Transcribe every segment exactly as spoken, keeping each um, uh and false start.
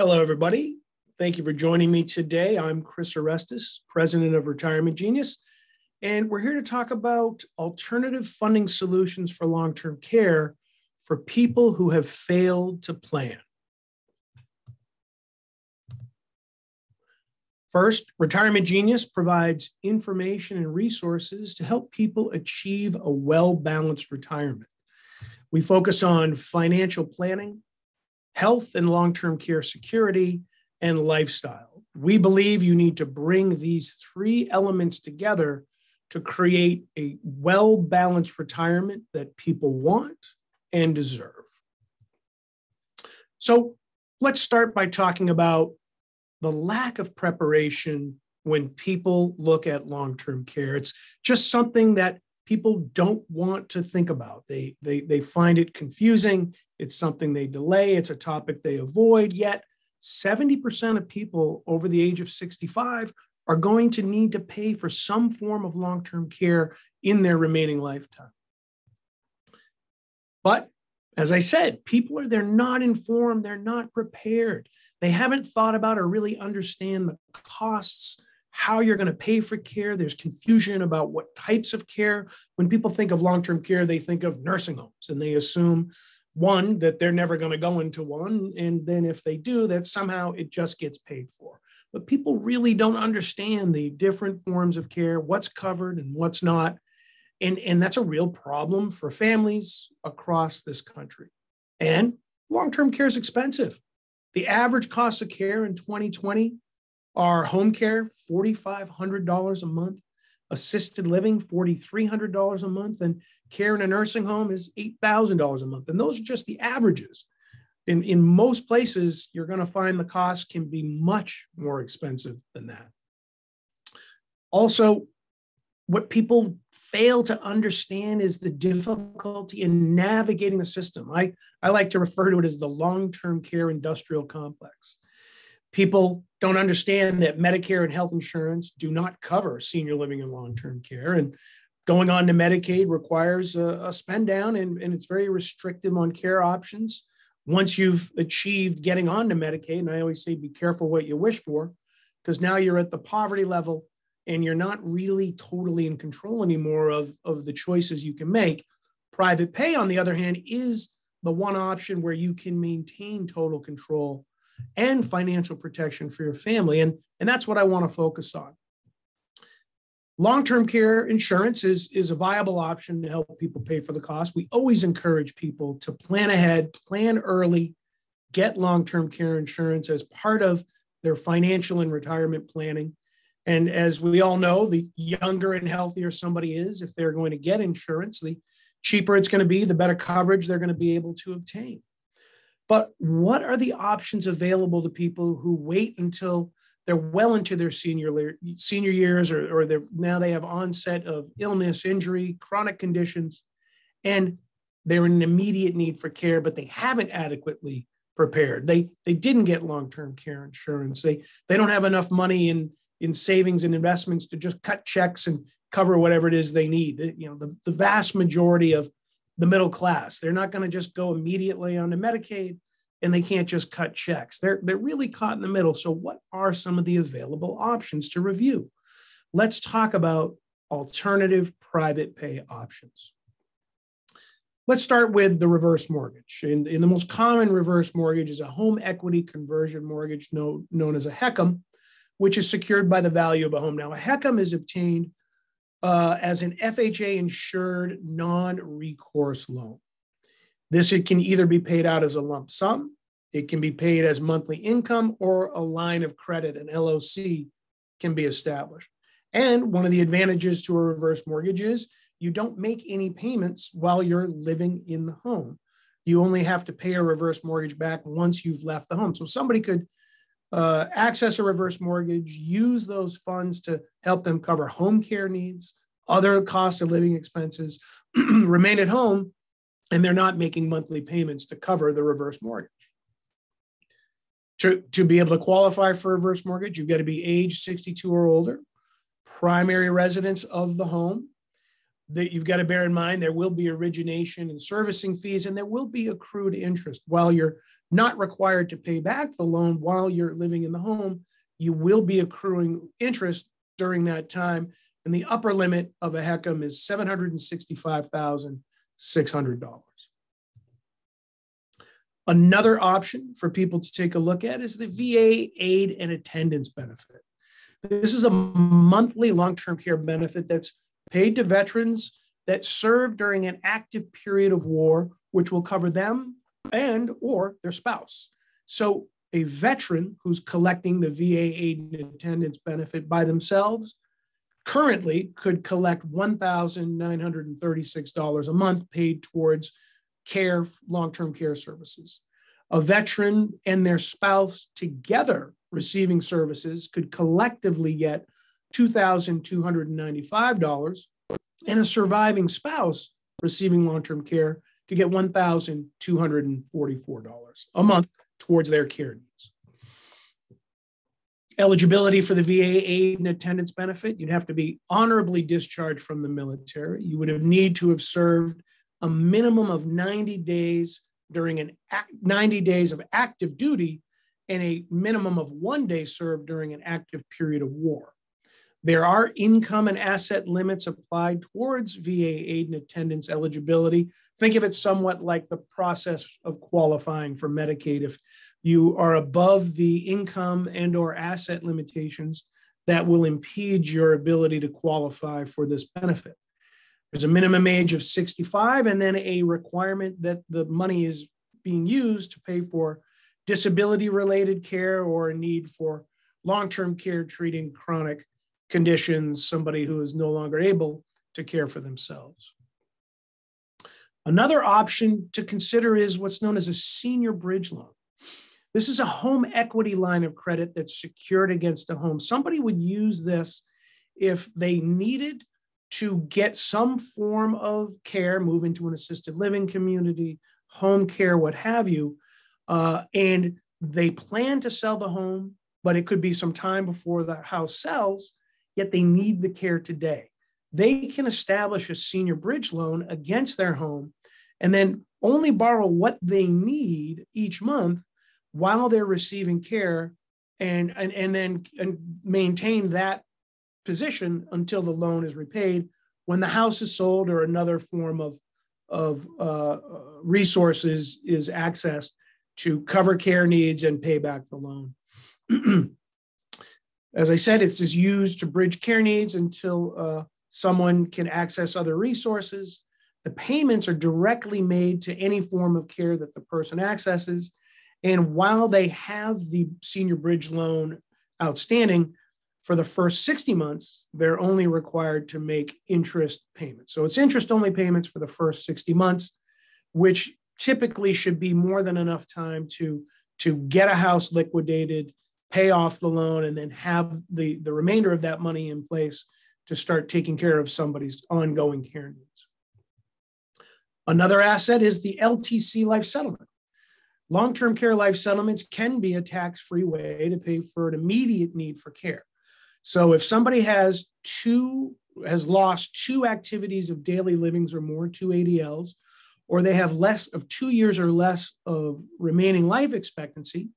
Hello, everybody. Thank you for joining me today. I'm Chris Orestis, president of Retirement Genius, and we're here to talk about alternative funding solutions for long-term care for people who have failed to plan. First, Retirement Genius provides information and resources to help people achieve a well-balanced retirement. We focus on financial planning, health and long-term care security, and lifestyle. We believe you need to bring these three elements together to create a well-balanced retirement that people want and deserve. So let's start by talking about the lack of preparation when people look at long-term care. It's just something that people don't want to think about. They, they, they find it confusing. It's something they delay. It's a topic they avoid. Yet seventy percent of people over the age of sixty-five are going to need to pay for some form of long-term care in their remaining lifetime. But as I said, people are, they're not informed. They're not prepared. They haven't thought about or really understand the costs, how you're going to pay for care. There's confusion about what types of care. When people think of long-term care, they think of nursing homes, and they assume, one, that they're never going to go into one, and then if they do, that somehow it just gets paid for. But people really don't understand the different forms of care, what's covered and what's not, and, and that's a real problem for families across this country. And long-term care is expensive. The average cost of care in twenty twenty, our home care, four thousand five hundred dollars a month, assisted living, four thousand three hundred dollars a month, and care in a nursing home is eight thousand dollars a month. And those are just the averages. In, in most places, you're going to find the cost can be much more expensive than that. Also, what people fail to understand is the difficulty in navigating the system. I, I like to refer to it as the long-term care industrial complex. People don't understand that Medicare and health insurance do not cover senior living and long-term care. And going on to Medicaid requires a, a spend down, and, and it's very restrictive on care options. Once you've achieved getting on to Medicaid, and I always say, be careful what you wish for, because now you're at the poverty level and you're not really totally in control anymore of, of the choices you can make. Private pay, on the other hand, is the one option where you can maintain total control and financial protection for your family. And, and that's what I want to focus on. Long-term care insurance is, is a viable option to help people pay for the cost. We always encourage people to plan ahead, plan early, get long-term care insurance as part of their financial and retirement planning. And as we all know, the younger and healthier somebody is, if they're going to get insurance, the cheaper it's going to be, the better coverage they're going to be able to obtain. But what are the options available to people who wait until they're well into their senior, senior years, or, or now they have onset of illness, injury, chronic conditions, and they're in immediate need for care, but they haven't adequately prepared. They, they didn't get long-term care insurance. They, they don't have enough money in, in savings and investments to just cut checks and cover whatever it is they need. You know, the, the vast majority of the middle class, they're not going to just go immediately onto Medicaid, and they can't just cut checks. They're, they're really caught in the middle. So what are some of the available options to review? Let's talk about alternative private pay options. Let's start with the reverse mortgage. And, and the most common reverse mortgage is a home equity conversion mortgage known, known as a H E C M, which is secured by the value of a home. Now, a H E C M is obtained Uh, as an F H A-insured non-recourse loan. This, it can either be paid out as a lump sum, it can be paid as monthly income, or a line of credit, an L O C, can be established. And one of the advantages to a reverse mortgage is you don't make any payments while you're living in the home. You only have to pay a reverse mortgage back once you've left the home. So somebody could Uh, access a reverse mortgage, use those funds to help them cover home care needs, other cost of living expenses, remain at home, and they're not making monthly payments to cover the reverse mortgage. To, to be able to qualify for a reverse mortgage, you've got to be age sixty-two or older, primary residence of the home, that you've got to bear in mind, there will be origination and servicing fees, and there will be accrued interest. While you're not required to pay back the loan while you're living in the home, you will be accruing interest during that time. And the upper limit of a H E C M is seven hundred sixty-five thousand six hundred dollars. Another option for people to take a look at is the V A aid and attendance benefit. This is a monthly long-term care benefit that's paid to veterans that served during an active period of war, which will cover them and or their spouse. So a veteran who's collecting the V A aid and attendance benefit by themselves currently could collect one thousand nine hundred thirty-six dollars a month paid towards care, long-term care services. A veteran and their spouse together receiving services could collectively get two thousand two hundred ninety-five dollars, and a surviving spouse receiving long-term care could get one thousand two hundred forty-four dollars a month towards their care needs. Eligibility for the V A aid and attendance benefit, you'd have to be honorably discharged from the military. You would have need to have served a minimum of ninety days during an ninety days of active duty and a minimum of one day served during an active period of war. There are income and asset limits applied towards V A aid and attendance eligibility. Think of it somewhat like the process of qualifying for Medicaid. If you are above the income and or asset limitations, that will impede your ability to qualify for this benefit. There's a minimum age of sixty-five and then a requirement that the money is being used to pay for disability-related care or a need for long-term care treating chronic conditions, somebody who is no longer able to care for themselves. Another option to consider is what's known as a senior bridge loan. This is a home equity line of credit that's secured against a home. Somebody would use this if they needed to get some form of care, move into an assisted living community, home care, what have you, uh, and they plan to sell the home, but it could be some time before the house sells, yet they need the care today. They can establish a senior bridge loan against their home and then only borrow what they need each month while they're receiving care and, and, and then and maintain that position until the loan is repaid when the house is sold or another form of, of uh, resources is accessed to cover care needs and pay back the loan. As I said, it's just used to bridge care needs until uh, someone can access other resources. The payments are directly made to any form of care that the person accesses. And while they have the senior bridge loan outstanding, for the first sixty months, they're only required to make interest payments. So it's interest-only payments for the first sixty months, which typically should be more than enough time to, to get a house liquidated, pay off the loan, and then have the, the remainder of that money in place to start taking care of somebody's ongoing care needs. Another asset is the L T C life settlement. Long-term care life settlements can be a tax-free way to pay for an immediate need for care. So if somebody has two, has lost two activities of daily livings or more, two A D Ls, or they have less of two years or less of remaining life expectancy,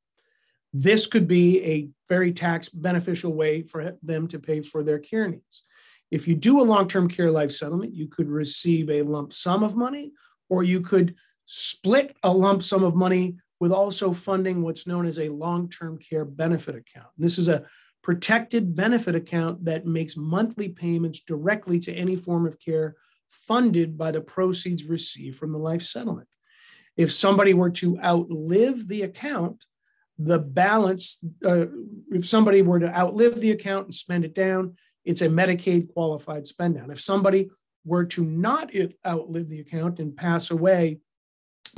this could be a very tax beneficial way for them to pay for their care needs. If you do a long-term care life settlement, you could receive a lump sum of money, or you could split a lump sum of money with also funding what's known as a long-term care benefit account. This is a protected benefit account that makes monthly payments directly to any form of care funded by the proceeds received from the life settlement. If somebody were to outlive the account, the balance, uh, if somebody were to outlive the account and spend it down, it's a Medicaid qualified spend down. If somebody were to not outlive the account and pass away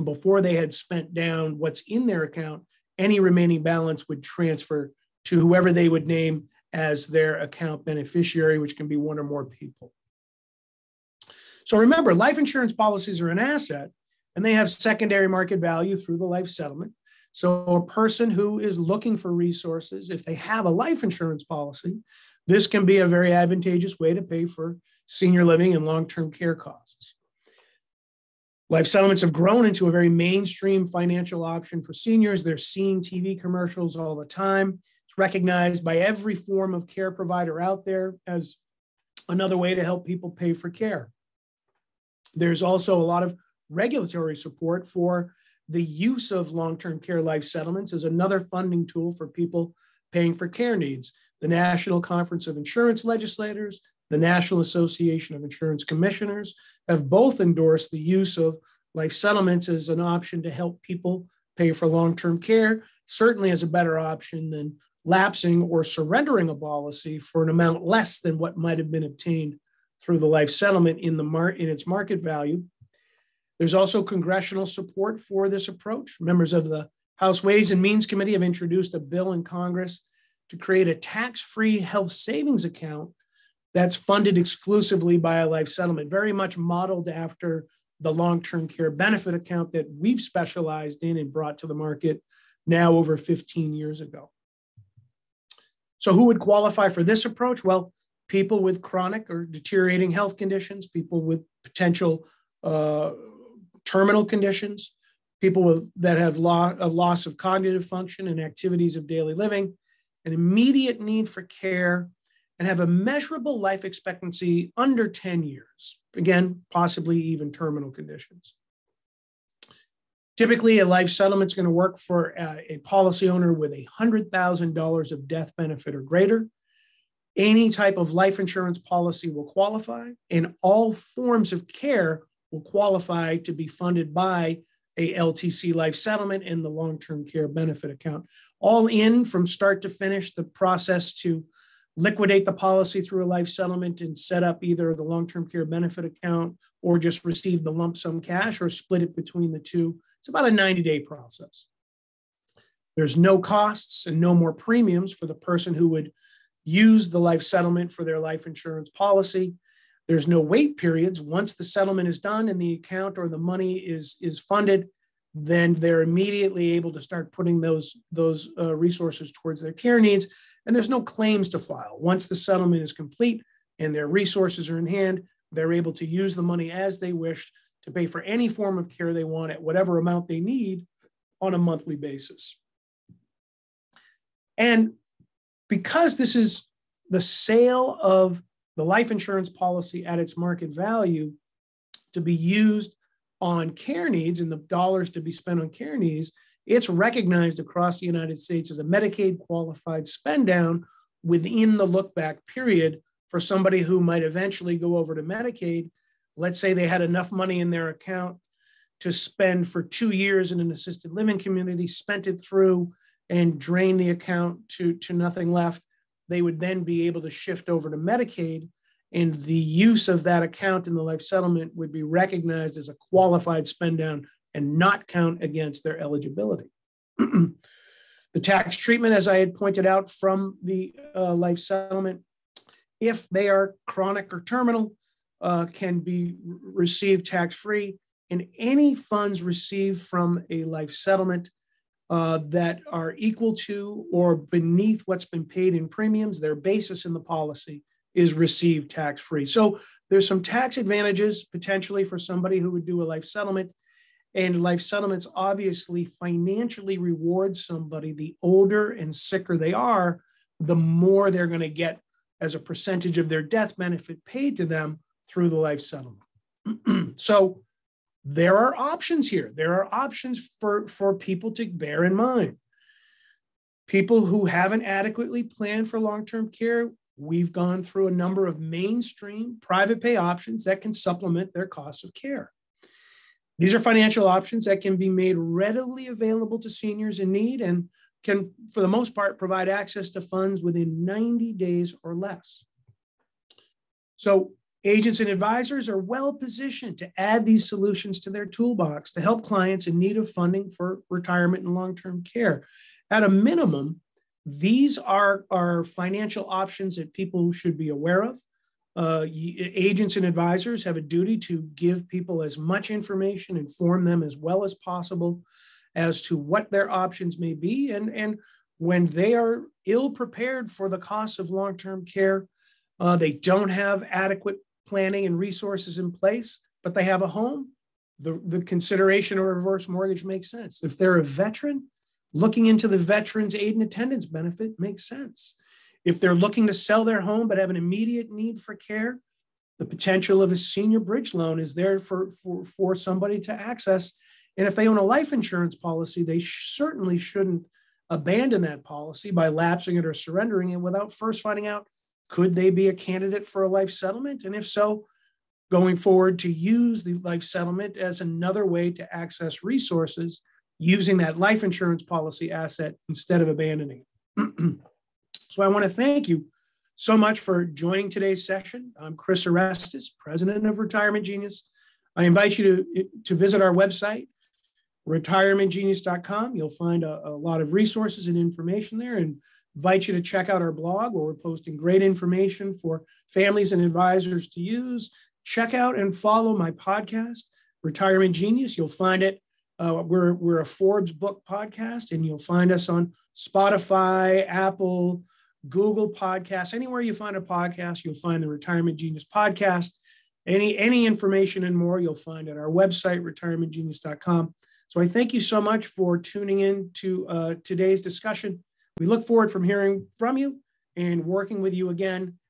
before they had spent down what's in their account, any remaining balance would transfer to whoever they would name as their account beneficiary, which can be one or more people. So remember, life insurance policies are an asset and they have secondary market value through the life settlement. So a person who is looking for resources, if they have a life insurance policy, this can be a very advantageous way to pay for senior living and long-term care costs. Life settlements have grown into a very mainstream financial option for seniors. They're seeing T V commercials all the time. It's recognized by every form of care provider out there as another way to help people pay for care. There's also a lot of regulatory support for the use of long-term care life settlements as another funding tool for people paying for care needs. The National Conference of Insurance Legislators, the National Association of Insurance Commissioners have both endorsed the use of life settlements as an option to help people pay for long-term care, certainly as a better option than lapsing or surrendering a policy for an amount less than what might have been obtained through the life settlement in, the mar- in its market value. There's also congressional support for this approach. Members of the House Ways and Means Committee have introduced a bill in Congress to create a tax-free health savings account that's funded exclusively by a life settlement, very much modeled after the long-term care benefit account that we've specialized in and brought to the market now over fifteen years ago. So who would qualify for this approach? Well, people with chronic or deteriorating health conditions, people with potential uh, terminal conditions, people with, that have lo- a loss of cognitive function and activities of daily living, an immediate need for care, and have a measurable life expectancy under ten years, again, possibly even terminal conditions. Typically, a life settlement is going to work for a, a policy owner with one hundred thousand dollars of death benefit or greater. Any type of life insurance policy will qualify, and all forms of care will qualify to be funded by a L T C life settlement and the long-term care benefit account. All in, from start to finish, the process to liquidate the policy through a life settlement and set up either the long-term care benefit account or just receive the lump sum cash or split it between the two. It's about a ninety-day process. There's no costs and no more premiums for the person who would use the life settlement for their life insurance policy. There's no wait periods. Once the settlement is done and the account or the money is, is funded, then they're immediately able to start putting those, those uh, resources towards their care needs. And there's no claims to file. Once the settlement is complete and their resources are in hand, they're able to use the money as they wish to pay for any form of care they want at whatever amount they need on a monthly basis. And because this is the sale of the life insurance policy at its market value to be used on care needs and the dollars to be spent on care needs, it's recognized across the United States as a Medicaid qualified spend down within the look back period for somebody who might eventually go over to Medicaid. Let's say they had enough money in their account to spend for two years in an assisted living community, spent it through and drained the account to, to nothing left. They would then be able to shift over to Medicaid, and the use of that account in the life settlement would be recognized as a qualified spend down and not count against their eligibility. The tax treatment, as I had pointed out, from the uh, life settlement, if they are chronic or terminal, uh, can be received tax-free, and any funds received from a life settlement uh, that are equal to or beneath what's been paid in premiums, their basis in the policy is received tax-free. So there's some tax advantages potentially for somebody who would do a life settlement. And life settlements obviously financially reward somebody. The older and sicker they are, the more they're going to get as a percentage of their death benefit paid to them through the life settlement. So there are options here. There are options for, for people to bear in mind. People who haven't adequately planned for long-term care, we've gone through a number of mainstream private pay options that can supplement their cost of care. These are financial options that can be made readily available to seniors in need and can, for the most part, provide access to funds within ninety days or less. So agents and advisors are well positioned to add these solutions to their toolbox to help clients in need of funding for retirement and long-term care. At a minimum, these are, are financial options that people should be aware of. Uh, agents and advisors have a duty to give people as much information, inform them as well as possible as to what their options may be. And, and when they are ill prepared for the cost of long-term care, uh, they don't have adequate planning and resources in place, but they have a home, the, the consideration of a reverse mortgage makes sense. If they're a veteran, looking into the veterans aid and attendance benefit makes sense. If they're looking to sell their home but have an immediate need for care, the potential of a senior bridge loan is there for, for, for somebody to access. And if they own a life insurance policy, they sh- certainly shouldn't abandon that policy by lapsing it or surrendering it without first finding out, could they be a candidate for a life settlement? And if so, going forward to use the life settlement as another way to access resources using that life insurance policy asset instead of abandoning it. So I want to thank you so much for joining today's session. I'm Chris Orestis, President of Retirement Genius. I invite you to, to visit our website, retirement genius dot com. You'll find a, a lot of resources and information there, and invite you to check out our blog where we're posting great information for families and advisors to use. Check out and follow my podcast, Retirement Genius. You'll find it. Uh, we're, we're a Forbes book podcast, and you'll find us on Spotify, Apple, Google Podcasts. Anywhere you find a podcast, you'll find the Retirement Genius podcast. Any, any information and more you'll find at our website, retirement genius dot com. So I thank you so much for tuning in to uh, today's discussion. We look forward from hearing from you and working with you again